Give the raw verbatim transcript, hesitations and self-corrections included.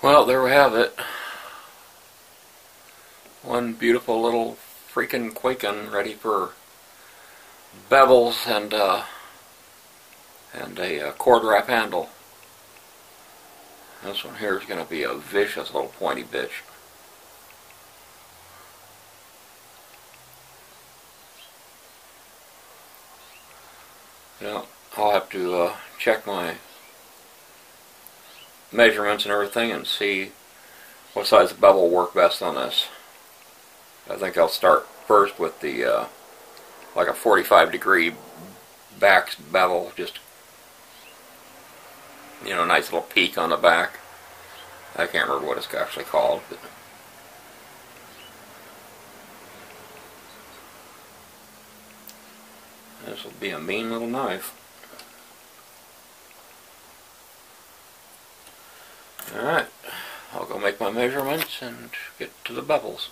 Well, there we have it. One beautiful little freaking Kwaiken ready for bevels and uh, and a uh, cord wrap handle. This one here is going to be a vicious little pointy bitch. You know, I'll have to uh, check my measurements and everything and see what size bevel will work best on this. I think I'll start first with the uh, like a forty-five degree back bevel, just, you know, a nice little peak on the back. I can't remember what it's actually called, but this will be a mean little knife. Alright, I'll go make my measurements and get to the bevels.